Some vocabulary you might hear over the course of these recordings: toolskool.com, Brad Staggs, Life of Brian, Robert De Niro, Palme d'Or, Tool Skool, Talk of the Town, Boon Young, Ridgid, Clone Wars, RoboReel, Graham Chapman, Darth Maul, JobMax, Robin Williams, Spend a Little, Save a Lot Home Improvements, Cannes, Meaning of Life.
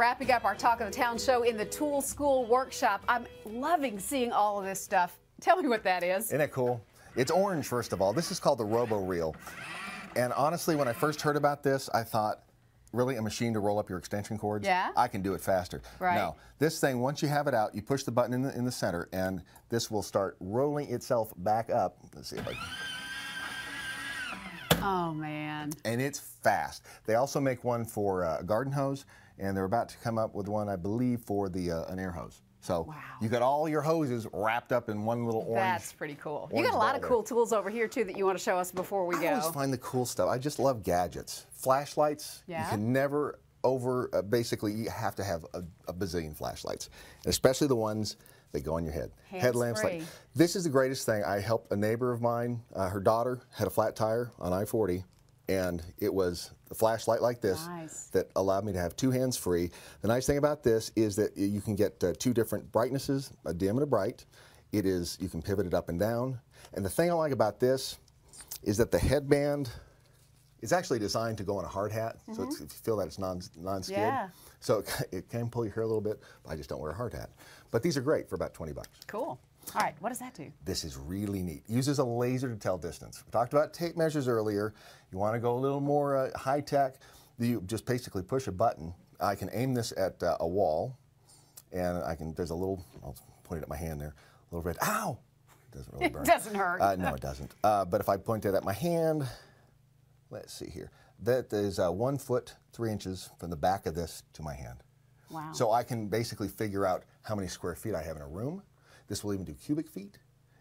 wrapping up our Talk of the Town show in the Tool Skool workshop. I'm loving seeing all of this stuff. Tell me what that is. Isn't it cool? It's orange, first of all. This is called the RoboReel. And honestly, when I first heard about this, I thought, really, a machine to roll up your extension cords? Yeah. I can do it faster. Right. Now, this thing, once you have it out, you push the button in the center, and this will start rolling itself back up. Let's see if I can. Oh, man. And it's fast. They also make one for a garden hose, and they're about to come up with one, I believe, for the an air hose. So wow. You got all your hoses wrapped up in one little orange. That's pretty cool. You got a lot of cool tools over here too that you want to show us before we go. I always find the cool stuff. I just love gadgets. Flashlights. Yeah. You can never over. Basically, you have to have a bazillion flashlights, especially the ones that go on your head. Headlamps. This is the greatest thing. I helped a neighbor of mine. Her daughter had a flat tire on I-40. And it was a flashlight like this that allowed me to have two hands free. The nice thing about this is that you can get two different brightnesses, a dim and a bright. You can pivot it up and down. And the thing I like about this is that the headband is actually designed to go on a hard hat. Mm-hmm. So if you feel that it's non-skid. Yeah. So it can pull your hair a little bit, but I just don't wear a hard hat. But these are great for about 20 bucks. Cool. All right, what does that do? This is really neat. Uses a laser to tell distance. We talked about tape measures earlier. You want to go a little more high tech. You just basically push a button. I can aim this at a wall, and I can. There's a little. I'll point it at my hand there. A little red. Ow! It doesn't really burn. It doesn't hurt. No, it doesn't. But if I point that at my hand, let's see here. That is 1 foot 3 inches from the back of this to my hand. Wow. So I can basically figure out how many square feet I have in a room. This will even do cubic feet.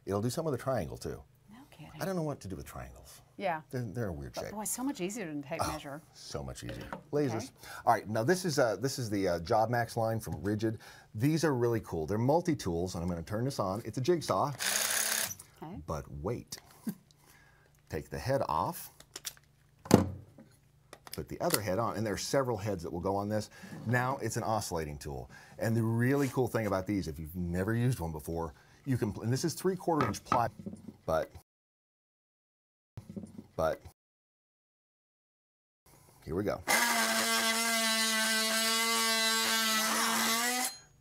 It'll do some of the triangle too. No kidding. I don't know what to do with triangles. Yeah. They're a weird shape. Boy, so much easier than tape measure. So much easier. Lasers. Okay. All right, now this is the JobMax line from Ridgid. These are really cool. They're multi-tools, and I'm going to turn this on. It's a jigsaw. Okay. But wait. Take the head off. Put the other head on, and there are several heads that will go on this. Now it's an oscillating tool. And the really cool thing about these, if you've never used one before, you can, and this is 3/4 inch ply, but, here we go.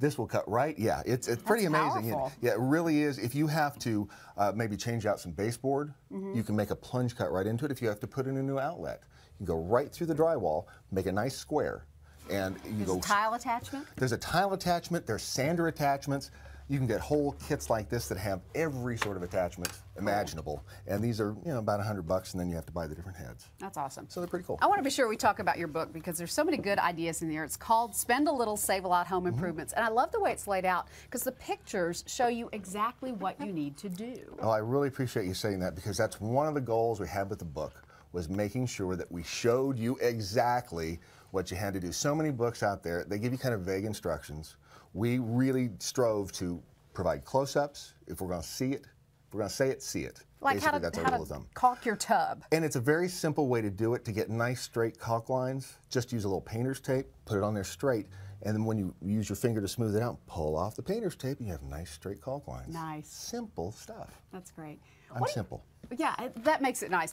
This will cut right. Yeah, it's pretty amazing. Yeah, it really is. If you have to maybe change out some baseboard, mm-hmm. you can make a plunge cut right into it. If you have to put in a new outlet, you can go right through the drywall, make a nice square, and you go. There's a tile attachment? There's a tile attachment. There's sander attachments. You can get whole kits like this that have every sort of attachment imaginable. Oh. And these are, you know, about $100 bucks, and then you have to buy the different heads. That's awesome. So they're pretty cool. I want to be sure we talk about your book because there's so many good ideas in there. It's called Spend a Little, Save a Lot Home Improvements. Mm-hmm. And I love the way it's laid out because the pictures show you exactly what you need to do. Well, I really appreciate you saying that because that's one of the goals we had with the book was making sure that we showed you exactly what you had to do. So many books out there, they give you kind of vague instructions. We really strove to provide close-ups. If we're going to see it, if we're going to say it, see it. Like basically, that's our rule of thumb. Caulk your tub. And it's a very simple way to do it to get nice straight caulk lines. Just use a little painter's tape, put it on there straight, and then when you use your finger to smooth it out, pull off the painter's tape, and you have nice straight caulk lines. Nice. Simple stuff. That's great. I'm simple. Yeah, that makes it nice.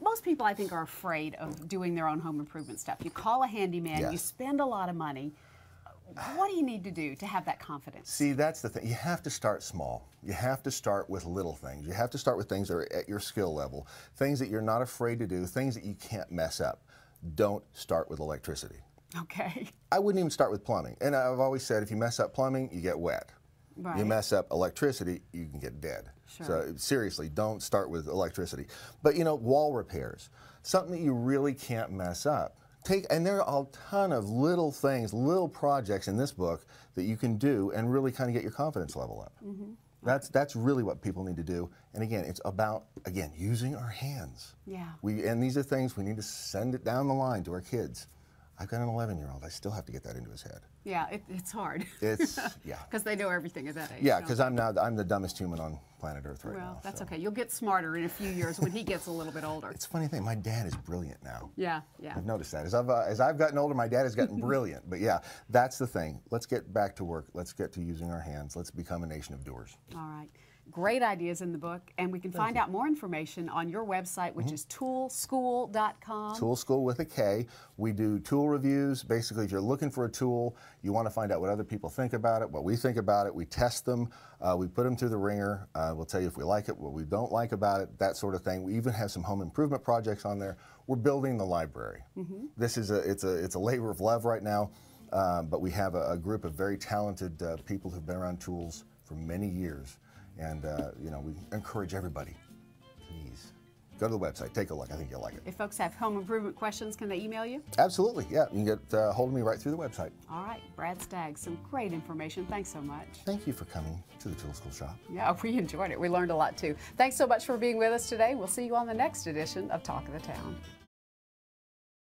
Most people, I think, are afraid of doing their own home improvement stuff. You call a handyman, yes. You spend a lot of money. What do you need to do to have that confidence? See, that's the thing. You have to start small. You have to start with little things. You have to start with things that are at your skill level, things that you're not afraid to do, things that you can't mess up. Don't start with electricity. Okay. I wouldn't even start with plumbing. And I've always said if you mess up plumbing, you get wet. Right. You mess up electricity, you can get dead. Sure. So seriously, don't start with electricity. But you know, wall repairs, something that you really can't mess up. And there are a ton of little things, little projects in this book that you can do and really kind of get your confidence level up. Mm-hmm. Okay. That's really what people need to do. And again, it's about, again, using our hands. Yeah. And these are things we need to send it down the line to our kids. I've got an 11-year-old. I still have to get that into his head. Yeah, it's hard. It's, yeah. Because they know everything at that age. Yeah, because I'm the dumbest human on planet Earth right now. Well, that's okay. You'll get smarter in a few years when he gets a little bit older. It's a funny thing. My dad is brilliant now. Yeah, yeah. I've noticed that. As I've gotten older, my dad has gotten brilliant. But yeah, that's the thing. Let's get back to work. Let's get to using our hands. Let's become a nation of doers. All right. great ideas in the book, and we can find out more information on your website, which is toolskool.com. Tool Skool with a K. We do tool reviews. Basically, if you're looking for a tool, you want to find out what other people think about it, what we think about it. We test them. We put them through the ringer. We'll tell you if we like it, what we don't like about it, that sort of thing. We even have some home improvement projects on there. We're building the library. This is it's a labor of love right now, but we have a group of very talented people who've been around tools for many years. And you know, we encourage everybody, please, go to the website, take a look. I think you'll like it. If folks have home improvement questions, can they email you? Absolutely, yeah. You can get hold of me right through the website. All right, Brad Staggs, some great information. Thanks so much. Thank you for coming to the Tool Skool Shop. Yeah, we enjoyed it. We learned a lot, too. Thanks so much for being with us today. We'll see you on the next edition of Talk of the Town.